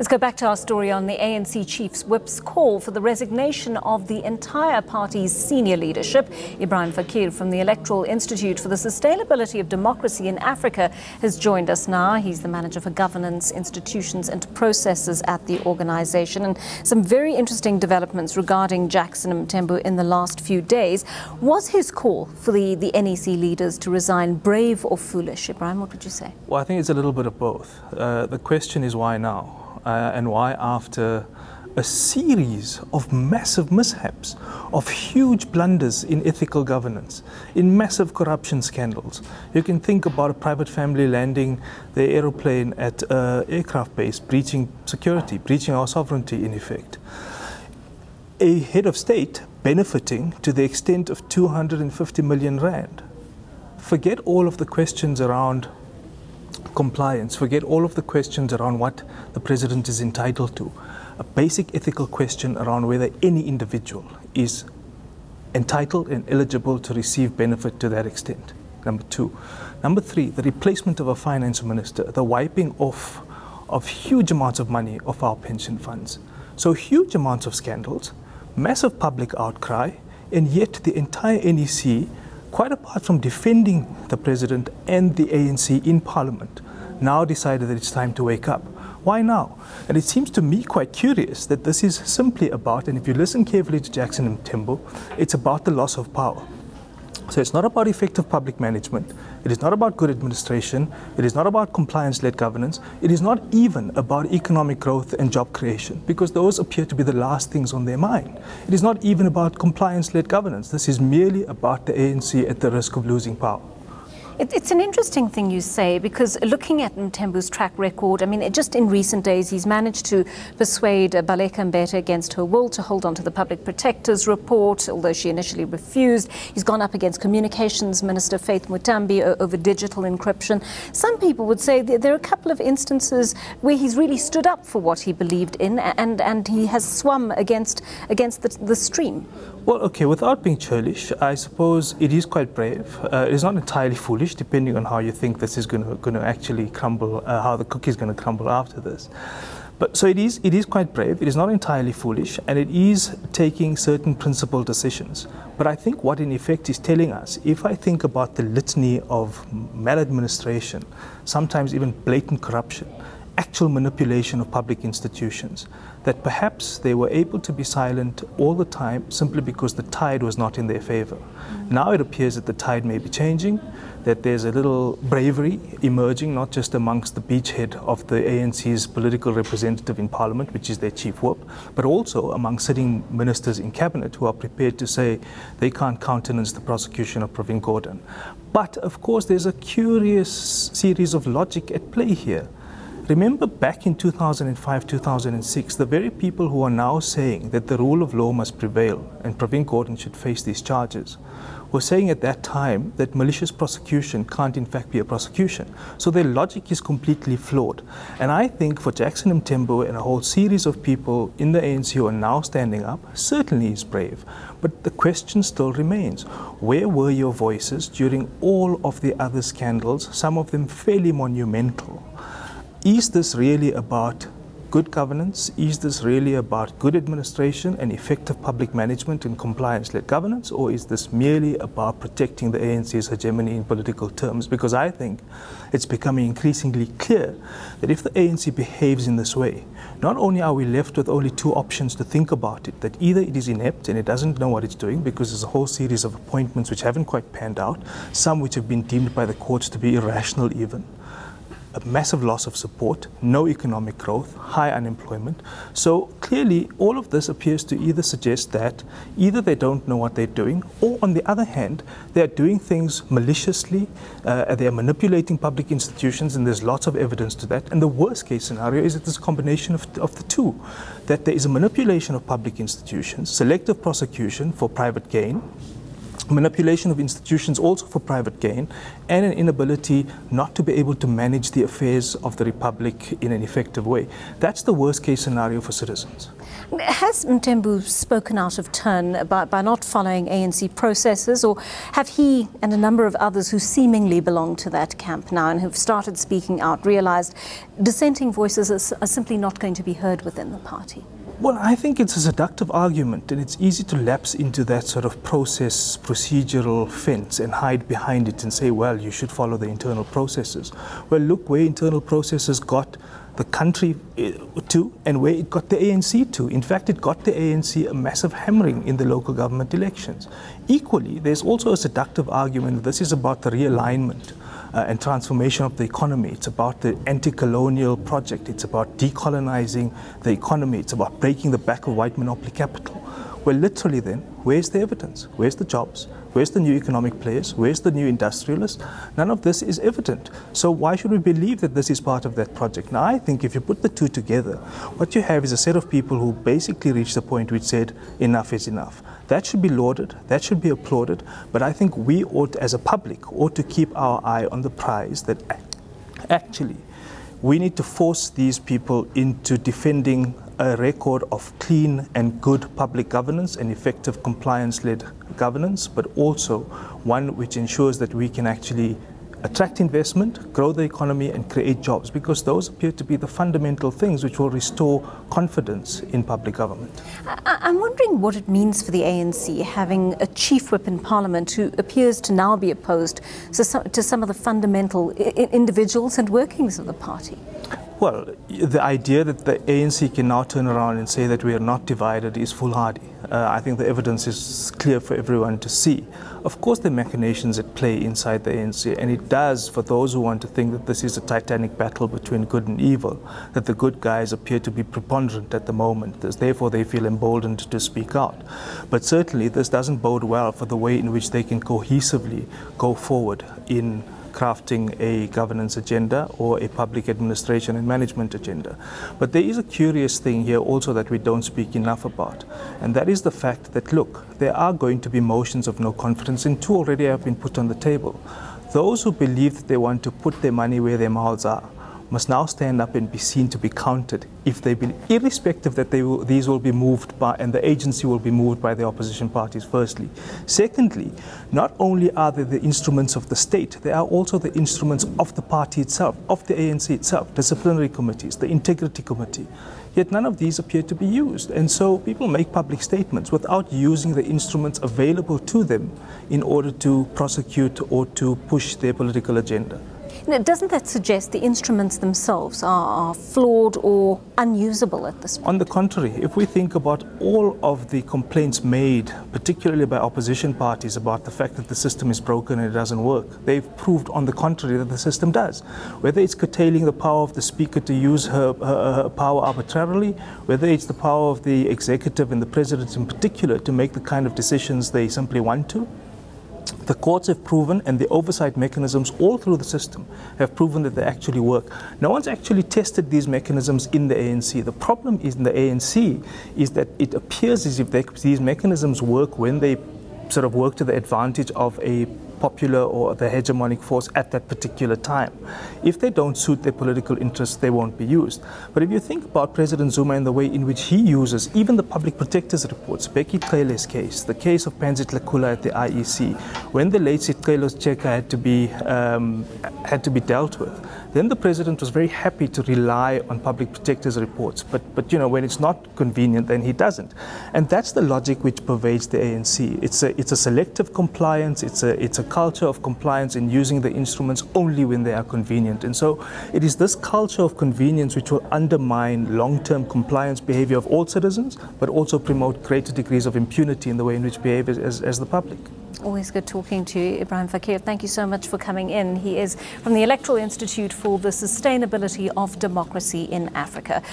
Let's go back to our story on the ANC chief's whip's call for the resignation of the entire party's senior leadership. Ebrahim Fakir from the Electoral Institute for the Sustainability of Democracy in Africa has joined us now. He's the manager for governance, institutions and processes at the organization. And some very interesting developments regarding Jackson Mthembu in the last few days. Was his call for the NEC leaders to resign brave or foolish? Ebrahim, what would you say? Well, I think it's a little bit of both. The question is why now? And why after a series of massive mishaps, of huge blunders in ethical governance, in massive corruption scandals. You can think about a private family landing their aeroplane at an aircraft base, breaching security, breaching our sovereignty in effect. A head of state benefiting to the extent of 250 million rand. Forget all of the questions around compliance, forget all of the questions around what the president is entitled to. A basic ethical question around whether any individual is entitled and eligible to receive benefit to that extent. Number two. Number three, the replacement of a finance minister, the wiping off of huge amounts of money of our pension funds. So huge amounts of scandals, massive public outcry, and yet the entire NEC, quite apart from defending the president and the ANC in parliament, now decided that it's time to wake up. Why now? And it seems to me quite curious that this is simply about, and if you listen carefully to Jackson Mthembu, it's about the loss of power. So it's not about effective public management, it is not about good administration, it is not about compliance-led governance, it is not even about economic growth and job creation, because those appear to be the last things on their mind. It is not even about compliance-led governance, this is merely about the ANC at the risk of losing power. It's an interesting thing you say, because looking at Mthembu's track record, I mean, just in recent days, he's managed to persuade Baleka Mbete against her will to hold on to the public protector's report, although she initially refused. He's gone up against Communications Minister Faith Mutambi over digital encryption. Some people would say there are a couple of instances where he's really stood up for what he believed in, and he has swum against the stream. Well, okay, without being churlish, I suppose it is quite brave. It's not entirely foolish, depending on how you think this is going to actually crumble, how the cookie is going to crumble after this. But so it is quite brave, it is not entirely foolish, and it is taking certain principled decisions. But I think what in effect is telling us, if I think about the litany of maladministration, sometimes even blatant corruption, actual manipulation of public institutions, that perhaps they were able to be silent all the time simply because the tide was not in their favor. Now it appears that the tide may be changing, that there's a little bravery emerging, not just amongst the beachhead of the ANC's political representative in parliament, which is their chief whip, but also among sitting ministers in cabinet who are prepared to say they can't countenance the prosecution of Pravin Gordhan. But of course there's a curious series of logic at play here. Remember back in 2005, 2006, the very people who are now saying that the rule of law must prevail and Pravin Gordhan should face these charges were saying at that time that malicious prosecution can't in fact be a prosecution. So their logic is completely flawed. And I think for Jackson Mthembu and a whole series of people in the ANC who are now standing up, certainly is brave. But the question still remains, where were your voices during all of the other scandals, some of them fairly monumental? Is this really about good governance? Is this really about good administration and effective public management and compliance-led governance? Or is this merely about protecting the ANC's hegemony in political terms? Because I think it's becoming increasingly clear that if the ANC behaves in this way, not only are we left with only two options to think about it, that either it is inept and it doesn't know what it's doing because there's a whole series of appointments which haven't quite panned out, some which have been deemed by the courts to be irrational even, a massive loss of support, no economic growth, high unemployment. So clearly all of this appears to either suggest that either they don't know what they're doing, or on the other hand, they're doing things maliciously, they're manipulating public institutions, and there's lots of evidence to that. And the worst case scenario is that this combination of the two, that there is a manipulation of public institutions, selective prosecution for private gain, manipulation of institutions also for private gain, and an inability not to be able to manage the affairs of the Republic in an effective way. That's the worst case scenario for citizens. Has Mthembu spoken out of turn by not following ANC processes, or have he and a number of others who seemingly belong to that camp now and who've started speaking out realized dissenting voices are simply not going to be heard within the party? Well, I think it's a seductive argument, and it's easy to lapse into that sort of process, procedural fence and hide behind it and say, well, you should follow the internal processes. Well, look where internal processes got the country to and where it got the ANC to. In fact, it got the ANC a massive hammering in the local government elections. Equally, there's also a seductive argument. This is about the realignment and transformation of the economy. It's about the anti-colonial project. It's about decolonizing the economy. It's about breaking the back of white monopoly capital. Well, literally then, where's the evidence? Where's the jobs? Where's the new economic players? Where's the new industrialists? None of this is evident. So why should we believe that this is part of that project? Now, I think if you put the two together, what you have is a set of people who basically reached the point which said, enough is enough. That should be lauded, that should be applauded, but I think we ought, as a public, ought to keep our eye on the prize that actually we need to force these people into defending a record of clean and good public governance and effective compliance-led governance, but also one which ensures that we can actually attract investment, grow the economy, and create jobs, because those appear to be the fundamental things which will restore confidence in public government. I'm wondering what it means for the ANC, having a chief whip in Parliament who appears to now be opposed to some of the fundamental individuals and workings of the party. Well, the idea that the ANC can now turn around and say that we are not divided is foolhardy. I think the evidence is clear for everyone to see. Of course, there are machinations at play inside the ANC, and it does, for those who want to think that this is a titanic battle between good and evil, that the good guys appear to be preponderant at the moment. Therefore, they feel emboldened to speak out. But certainly, this doesn't bode well for the way in which they can cohesively go forward in crafting a governance agenda or a public administration and management agenda. But there is a curious thing here also that we don't speak enough about, and that is the fact that, look, there are going to be motions of no confidence, and two already have been put on the table. Those who believe that they want to put their money where their mouths are must now stand up and be seen to be counted, if they believe, irrespective that they will, these will be moved by, and the agency will be moved by the opposition parties, firstly. Secondly, not only are they the instruments of the state, they are also the instruments of the party itself, of the ANC itself, disciplinary committees, the integrity committee. Yet none of these appear to be used. And so people make public statements without using the instruments available to them in order to prosecute or to push their political agenda. Now, doesn't that suggest the instruments themselves are flawed or unusable at this point? On the contrary, if we think about all of the complaints made, particularly by opposition parties, about the fact that the system is broken and it doesn't work, they've proved, on the contrary, that the system does. Whether it's curtailing the power of the speaker to use her power arbitrarily, whether it's the power of the executive and the president in particular to make the kind of decisions they simply want to, the courts have proven, and the oversight mechanisms all through the system have proven, that they actually work. No one's actually tested these mechanisms in the ANC. The problem in the ANC is that it appears as if these mechanisms work when they sort of work to the advantage of a popular or the hegemonic force at that particular time. If they don't suit their political interests, they won't be used. But if you think about President Zuma and the way in which he uses even the public protector's reports, Becky Cele's case, the case of Panzi Tlakula at the IEC, when the late Sicelo Cheka had to be dealt with, then the president was very happy to rely on public protector's reports. But you know, when it's not convenient, then he doesn't. And that's the logic which pervades the ANC. It's a selective compliance. It's a culture of compliance in using the instruments only when they are convenient. And so it is this culture of convenience which will undermine long-term compliance behavior of all citizens, but also promote greater degrees of impunity in the way in which behave as the public. Always good talking to you, Ebrahim Fakir. Thank you so much for coming in. He is from the Electoral Institute for the Sustainability of Democracy in Africa.